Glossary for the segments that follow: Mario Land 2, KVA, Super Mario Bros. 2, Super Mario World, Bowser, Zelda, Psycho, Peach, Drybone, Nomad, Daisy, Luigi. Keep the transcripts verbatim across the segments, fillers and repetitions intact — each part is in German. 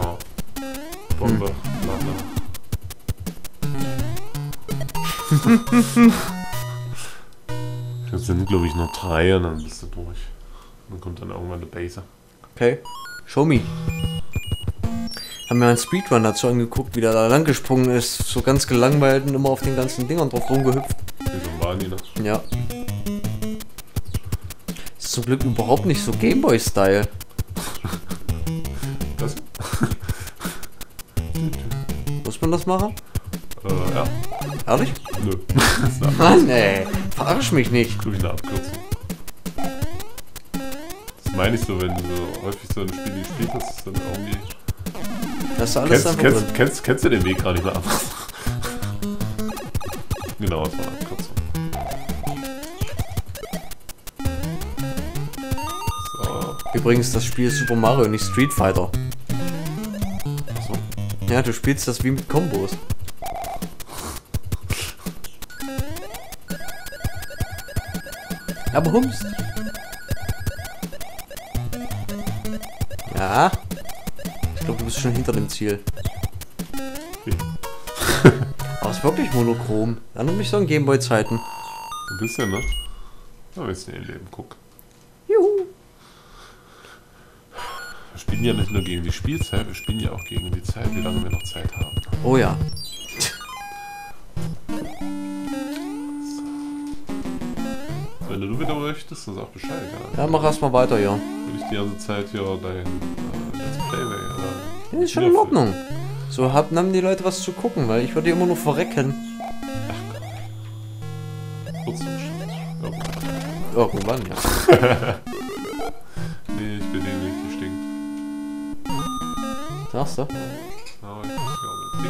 Hammer. Bombe. Hm. Das sind, glaube ich, noch drei und dann bist du durch. Dann kommt dann irgendwann eine Base. Okay. Show me. Haben wir einen Speedrun dazu angeguckt, wie der da lang gesprungen ist. So ganz gelangweilt und immer auf den ganzen Dingern drauf rumgehüpft. Wieso waren die das? Ja. Das ist zum Glück überhaupt nicht so Gameboy-Style. Das? Muss man das machen? Äh, ja. Ehrlich? Nö. Mann, ey. Verarsch mich nicht. Das ist, glaube ich, eine Abkürzung. Das meine ich so, wenn du so häufig so ein Spiel gespielt hast, ist dann irgendwie... Das ist alles kennst, kennst, kennst, kennst, kennst du den Weg gar nicht mehr ab? Genau, das war eine Abkürzung. So. Übrigens, das Spiel ist Super Mario, nicht Street Fighter. Ach so. Ja, du spielst das wie mit Kombos. Aber Humst. Ja. Ich glaube, du bist schon hinter dem Ziel. Okay. Aber es ist wirklich monochrom. Erinnert mich so an Gameboy-Zeiten. Ein bisschen, ne? Aber jetzt in ihr Leben, guck. Juhu. Wir spielen ja nicht nur gegen die Spielzeit, wir spielen ja auch gegen die Zeit, wie lange wir noch Zeit haben. Oh ja. Wenn du wieder möchtest, dann sag Bescheid. Ja, ja mach erstmal weiter, ja. Will ich die ganze Zeit hier dein äh, Let's Playway oder... Ja, ist schon in Ordnung. So hab, haben die Leute was zu gucken, weil ich würde immer nur verrecken. Ach Gott. Irgendwann. Irgendwann, ja. Nee, ich bin eben nicht gestinkt. Sagst du? Aber ich glaube,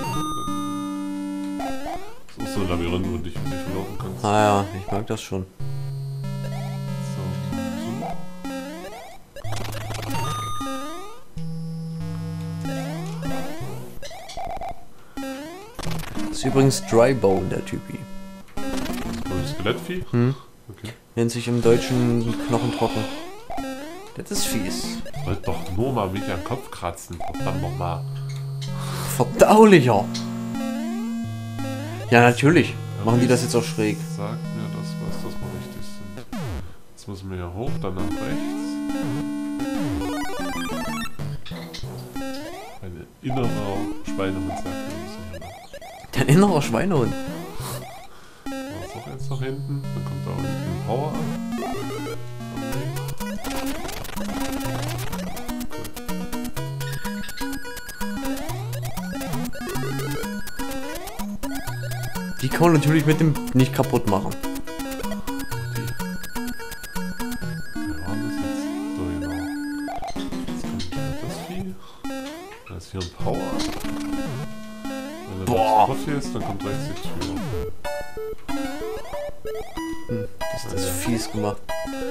das ist so ein Labyrinth, wo du dich nicht verlaufen kannst. Ah ja, ich mag das schon. Das ist übrigens Drybone, der Typi. Das Skelettvieh? Hm. Okay. Nennt sich im Deutschen Knochentrocken. Das ist fies. Wollt doch nur mal mich an den Kopf kratzen. Verdammt nochmal. Verdaulicher! Ja, natürlich. Ja, machen die das jetzt auch schräg. Sagt mir das, was das mal richtig sind. Jetzt müssen wir ja hoch, dann nach rechts. Eine innere Schweinehund sagt mir das. Dein innerer Schweinehund. Da ist noch eins nach hinten, dann kommt da auch ein Power an. Die kann man natürlich mit dem nicht kaputt machen. Wir waren das jetzt. So genau. Jetzt kommt das Vieh. Da ist hier ein Power. Boah! Ist, dann kommt rechts die Tür. Hm, das ist das ja fies gemacht.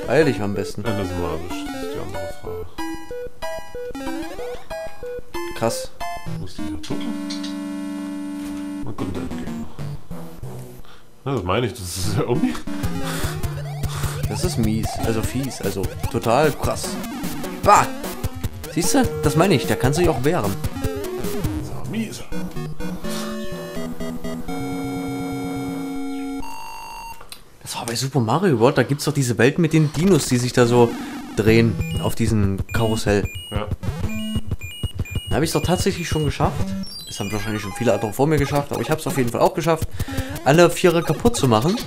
Beeil dich am besten. Ja, das ist magisch. Das ist die andere Frage. Krass. Muss ich hier gucken. Man kommt da entgegen. Ja, das meine ich, das ist ja irgendwie. Das ist mies, also fies, also total krass. Bah! Siehst du? Das meine ich, da kann sich auch wehren. Bei Super Mario World, da gibt's doch diese Welt mit den Dinos, die sich da so drehen auf diesem Karussell. Ja. Da habe ich es doch tatsächlich schon geschafft. Das haben wahrscheinlich schon viele andere vor mir geschafft, aber ich habe es auf jeden Fall auch geschafft, alle Vierer kaputt zu machen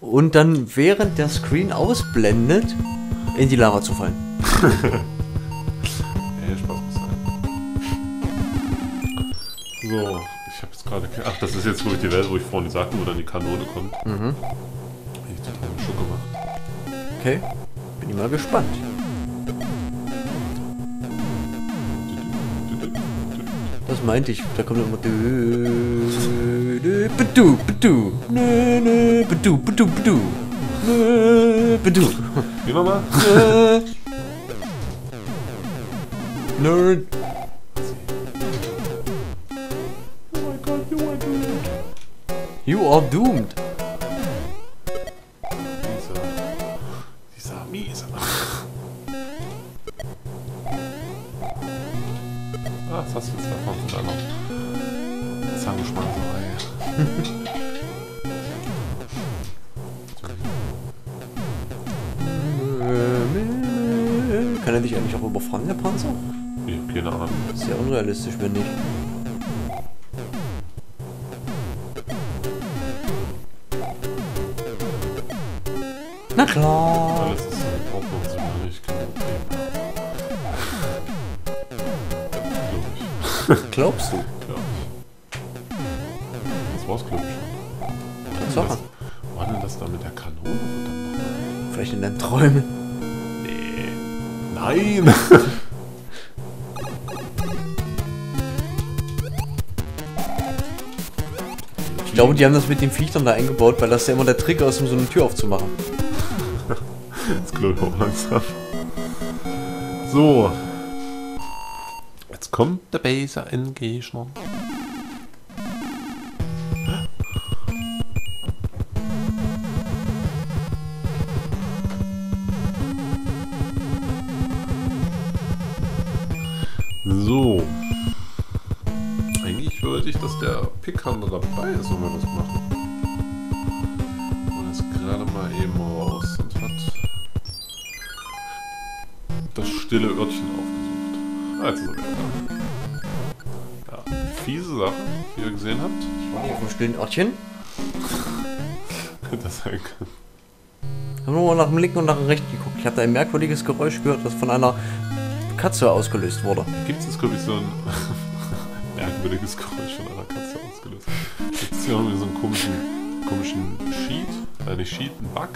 und dann während der Screen ausblendet in die Lava zu fallen. Ey, Spaß muss sein. So, ich habe jetzt gerade... Ach, das ist jetzt wirklich die Welt, wo ich vorhin sagte, wo dann die Kanone kommt. Mhm. Gemacht. Okay, bin ich mal gespannt. Das meinte ich, da kommt immer Bedu, Bedu, Bedu, Bedu, Bedu, Bedu. Wie mal? Nerd. Oh my God, you are doomed. You are doomed. Ah, was hast du jetzt davon? Da noch Zangenschmeißerei. Kann er dich eigentlich auch überfahren, der Panzer? Ich hab keine Ahnung. Das ist ja unrealistisch, wenn nicht. Na klar! Alles ist proportional, ich kann nicht leben. Glaubst du? Glaub ich. Das war's, glaub ich schon. Was war denn das da mit der Kanone? Vielleicht in deinen Träumen. Nein! Ich glaube, die haben das mit den Viechtern da eingebaut, weil das ja immer der Trick ist, um so eine Tür aufzumachen. Jetzt klopft auch langsam. So. Jetzt kommt der Bowser in Gegner. So. Eigentlich wollte ich, dass der Pickhammer dabei ist, wenn wir das machen. Und ist gerade mal eben raus und hat das stille Örtchen aufgesucht. Also ist er wieder da. Ja, fiese Sachen, die ihr gesehen habt. Ich war hier auf dem stillen Örtchen. Könnte das sein können. Ich habe nur mal nach dem linken und nach dem rechten geguckt. Ich habe da ein merkwürdiges Geräusch gehört, das von einer Katze ausgelöst wurde. Gibt es jetzt, glaube ich, so ein merkwürdiges Geräusch von einer Katze ausgelöst? Gibt es hier irgendwie so einen komischen, komischen Sheet? Äh, nicht Sheet, ein Bug?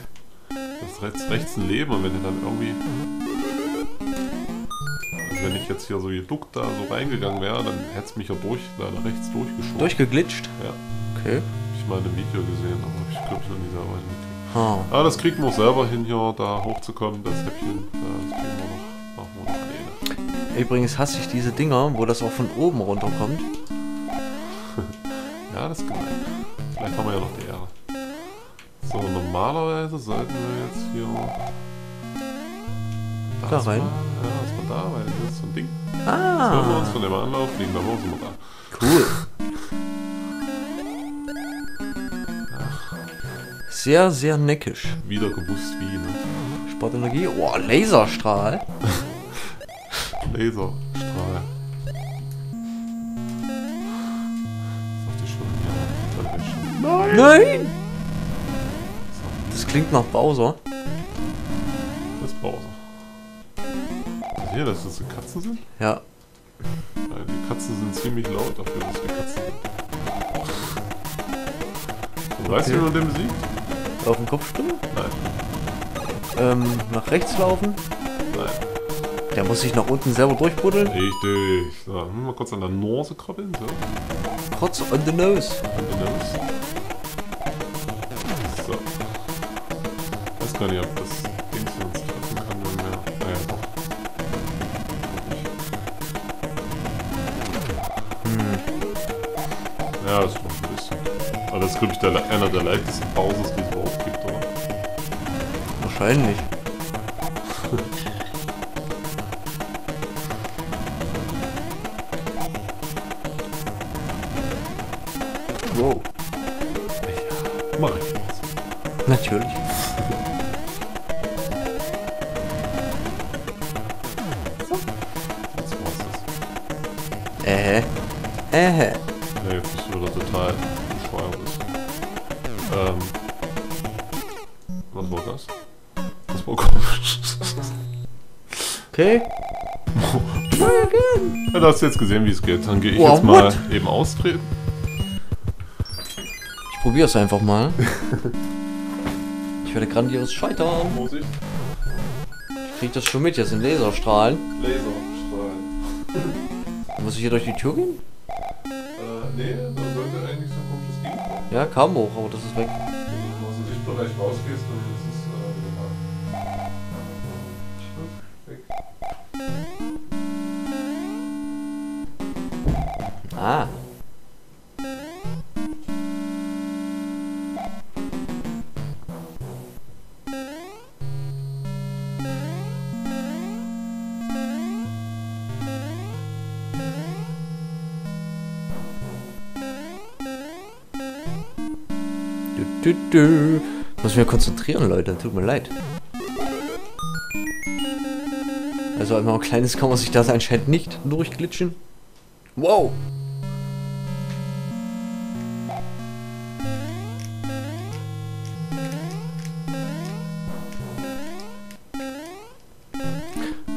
Das ist rechts, rechts ein Leben und wenn der dann irgendwie... Also wenn ich jetzt hier so geduckt da so reingegangen wäre, dann hätte es mich ja durch, da rechts durchgeschoben. Durchgeglitscht? Ja. Okay. Hab ich mal in einem Video gesehen, aber ich glaube, ich noch nie selber hingekommen. Ah. Ah, das kriegt man auch selber hin, hier da hochzukommen, das Häppchen. Das kriegen wir noch. Übrigens hasse ich diese Dinger, wo das auch von oben runterkommt. Ja, das ist gemein. Vielleicht haben wir ja noch die Ehre. So, normalerweise sollten wir jetzt hier... Da rein. Mal, ja, das war da, weil das ist so ein Ding. Ah! Das hören wir uns von dem Anlauf, fliegen da hoch, sind wir da. Cool! Ach. Sehr, sehr neckisch. Wieder gewusst wie, ne? Sportenergie. Oh, Laserstrahl! Laserstrahl. Sagte ich schon, ja. Schon. Nein! Nein! Das klingt nach Bowser. Das ist Bowser. Hier, dass das die Katzen sind? Ja. Nein, die Katzen sind ziemlich laut dafür, dass die Katzen sind. Und weißt du, wie man den besiegt? Auf den Kopf stimmen? Nein. Ähm, nach rechts laufen? Nein. Der muss sich nach unten selber durchbuddeln. Richtig. So, mal kurz an der Nase krabbeln. So. Kurz on the nose. On the nose. So. Ich weiß gar nicht, ob das Ding sonst treffen kann. Wenn naja, doch. Hm. Ja, das ist noch ein bisschen. Aber das ist, glaube ich, der, einer der leichtesten Pauses, die es überhaupt gibt, oder? Wahrscheinlich. Wow. Ja, mach ich was. Natürlich. So. Jetzt war's das. Ähä. Ähä. Nee, jetzt bist du wieder total bescheuert. Ähm. Was war das? Das war komisch. Okay. Ja, du hast jetzt gesehen, wie es geht. Dann gehe ich wow, jetzt mal what? eben austreten. Probier's einfach mal. Ich werde grandios scheitern. Vorsicht. Ich krieg das schon mit, jetzt sind Laserstrahlen. Laserstrahlen. Muss ich hier durch die Tür gehen? Äh, nee, da sollte eigentlich so ein komisches Ding kommen. Ja, kam hoch, aber das ist weg. Wenn du aus dem Sichtbereich rausgehst, dann ist es äh, weg. Ah. Du, du. Muss mich konzentrieren, Leute. Tut mir leid. Also einmal ein kleines kann man sich das anscheinend nicht durchglitschen. Wow.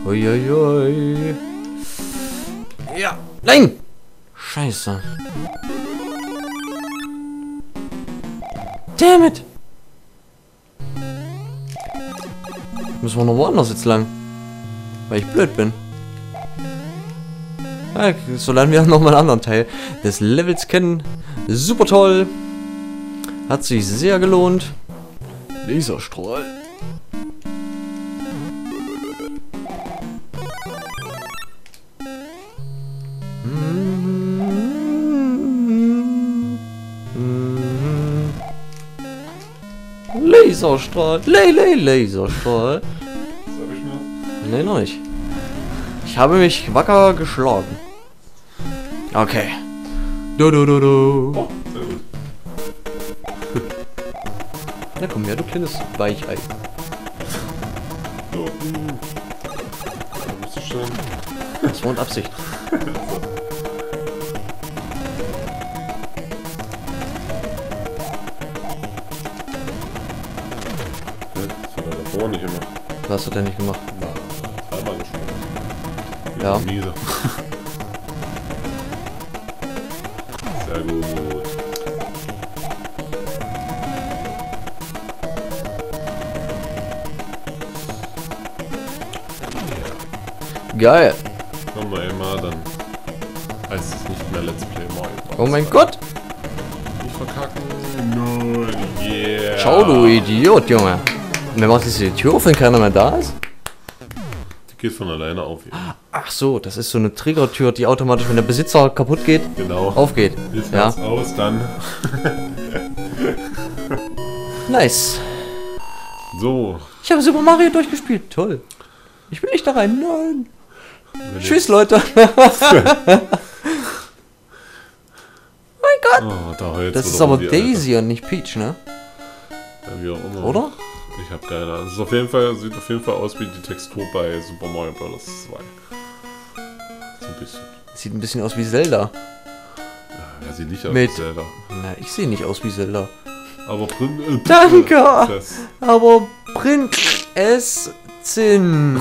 Uiuiui. Ja. Nein. Scheiße. Damn it. Müssen wir noch woanders jetzt lang? Weil ich blöd bin. Ja, so lernen wir nochmal einen anderen Teil des Levels kennen. Super toll. Hat sich sehr gelohnt. Laserstrahl. Laserstrahl. Lay, lay, Laserstrahl. Nee, noch nicht. Ich habe mich wacker geschlagen. Okay. Du, du, du, du. Oh, sehr gut. Na komm her, du kleines Weichei. Oh. Da bist du schon. Das war mit Absicht. Das hat er davor nicht gemacht. Was hat er nicht gemacht? Ja. Sehr gut. Geil. Kommen wir immer, dann heißt es nicht mehr Let's Play Mario. Oh mein Gott! Nicht verkacken. Null. No, yeah. Ciao, du Idiot, Junge. Wenn man diese Tür aufhängt, keiner mehr da ist? Die geht von alleine auf. Eben. Ach so, das ist so eine Triggertür, die automatisch, wenn der Besitzer kaputt geht, genau. Aufgeht. Jetzt ja. Aus, dann. Nice. So. Ich habe Super Mario durchgespielt. Toll. Ich will nicht da rein. Nein. Wenn tschüss, ich... Leute. Mein Gott. Oh, da das ist aber Daisy und nicht Peach, ne? Ja, wie auch immer. Oder? Ich habe keine Ahnung. Das ist auf jeden Fall, sieht auf jeden Fall aus wie die Textur bei Super Mario Bros. zwei. Ein bisschen. Sieht ein bisschen aus wie Zelda. Ja, er sieht nicht aus Mit. wie Zelda. Na, ich sehe nicht aus wie Zelda. Aber Print... Äh, Danke! Das. Aber Print... Es... Zinn...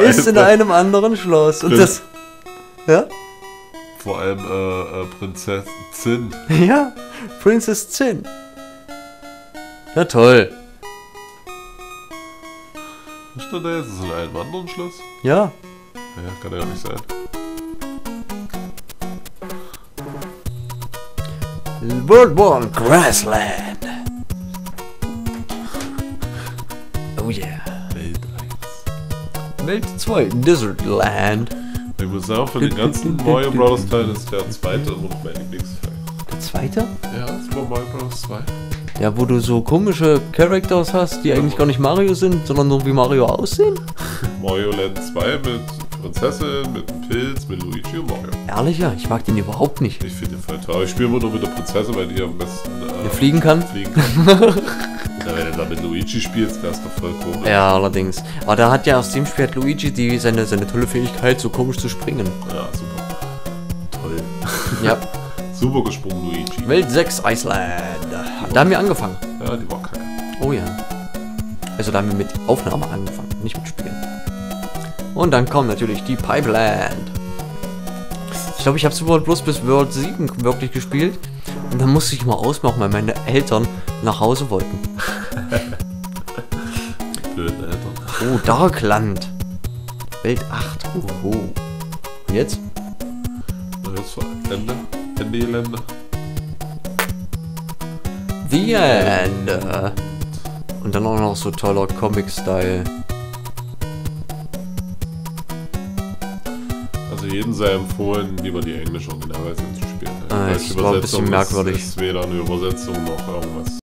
ist in einem anderen Schloss. Und das... Ja? Vor allem, äh, äh Prinzess Zinn. Ja, Princess Zinn. Na toll. Was steht da jetzt? Ist es in einem anderen Schloss? Ja. Ja, kann ja nicht sein. Worldborn Grassland. Oh yeah. Welt eins. Welt zwei Desert Land. Ich muss sagen, für den ganzen Mario Bros. Teil ist der zweite und mein Lieblingsteil. Der zweite? Ja, das war Mario Bros. zwei. Ja, wo du so komische Characters hast, die eigentlich gar nicht Mario sind, sondern nur wie Mario aussehen. Mario Land zwei mit Prinzessin, mit dem Pilz, mit Luigi und Mario. Ehrlich, ja? Ich mag den überhaupt nicht. Ich finde den voll toll. Ich spiele immer nur mit der Prinzessin, weil die am besten äh, ja, fliegen kann. Fliegen kann. Na, wenn du da mit Luigi spielst, wär's doch voll komisch. Ja, allerdings. Aber da hat ja aus dem Spiel Luigi die seine, seine tolle Fähigkeit, so komisch zu springen. Ja, super. Toll. Ja. Super gesprungen, Luigi. Welt sechs Iceland. Da haben wir angefangen. Ja, die war kacke. Oh ja. Also da haben wir mit Aufnahme angefangen, nicht mit Spielen. Und dann kommt natürlich die Pipeland. Ich glaube, ich habe Super Mario bis World sieben wirklich gespielt. Und dann musste ich mal ausmachen, weil meine Eltern nach Hause wollten. Blöde Eltern. Oh, Darkland. Welt acht. Oho. Und jetzt? Na, jetzt war Ende. Ende, Ende. The End. Und dann auch noch so toller Comic-Style. Also jedem sei empfohlen, lieber die englische Originalversion zu spielen. Äh, das war ein bisschen merkwürdig. Es ist weder eine Übersetzung noch irgendwas.